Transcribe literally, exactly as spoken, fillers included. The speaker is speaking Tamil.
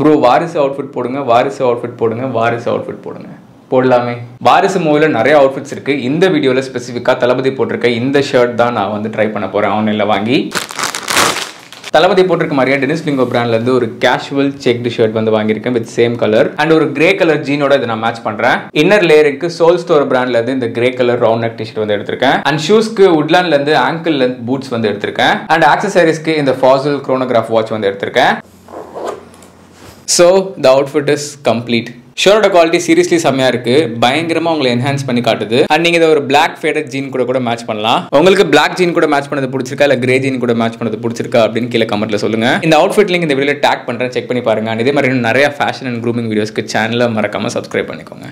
ப்ரோ வாரிசு அவுட்ஃபிட் போடுங்க, வாரிசு அவுட்ஃபிட் போடுங்க, வாரிசு அவுட்ஃபிட் போடுங்க. போடலாமே. வாரிசு மூவியில் நிறைய அவுட்ஃபிட்ஸ் இருக்குது. இந்த வீடியோவில் ஸ்பெசிஃபிக்காக தளபதி போட்டிருக்க இந்த ஷர்ட் தான் நான் வந்து ட்ரை பண்ண போகிறேன் ஆன்லைனில் வாங்கி. தளபதி போட்டிருக்க மாதிரியா டெனிஸ் லிங்கோ பிராண்ட்லேருந்து ஒரு கேஷுவல் செக்டு ஷர்ட் வந்து வாங்கியிருக்கேன் வித் சேம் கலர் அண்ட் ஒரு கிரே கலர் ஜீனோட இதை நான் மேட்ச் பண்ணுறேன். இன்னர் லேயருக்கு சோல் ஸ்டோர் பிராண்ட்லேருந்து இந்த grey colour round neck T shirt வந்து எடுத்திருக்கேன் அண்ட் ஷூஸ்க்கு உட்லாண்ட்லேருந்து ஆங்கிள் லென்த் பூட்ஸ் வந்து எடுத்திருக்கேன் அண்ட் ஆக்சசரிஸ்க்கு இந்த ஃபாசல் குரோனோகிராஃப் வாட்ச் வந்து எடுத்திருக்கேன். So the outfit is complete. ஷர்ட்டோட குவாலிட்டி சீரியஸ்லி செம்மையாக இருக்குது. பயங்கரமாக உங்களை என்ஹான்ஸ் பண்ணி காட்டுது அண்ட் நீங்கள் இதை ஒரு பிளாக் ஃபேடட் ஜீன் கூட கூட மேட்ச் பண்ணலாம். உங்களுக்கு பிளாக் ஜீன் கூட மேட்ச் பண்ணது பிடிச்சிருக்கா இல்லை கிரே ஜீன் கூட மேட்ச் பண்ணது பிடிச்சிருக்கா அப்படின்னு கீழே கமெண்ட்டில் சொல்லுங்கள். இந்த அவுட்ஃபிட் லிங்க் இந்த வீடியோவில் டேக் பண்ணுறேன், செக் பண்ணி பாருங்கள். இதே மாதிரி இன்னும் நிறைய ஃபேஷன் அண்ட் க்ரூமிங் வீடியோஸ்க்கு சேனலை மறக்காமல் சப்ஸ்கிரைப் பண்ணிக்கோங்க.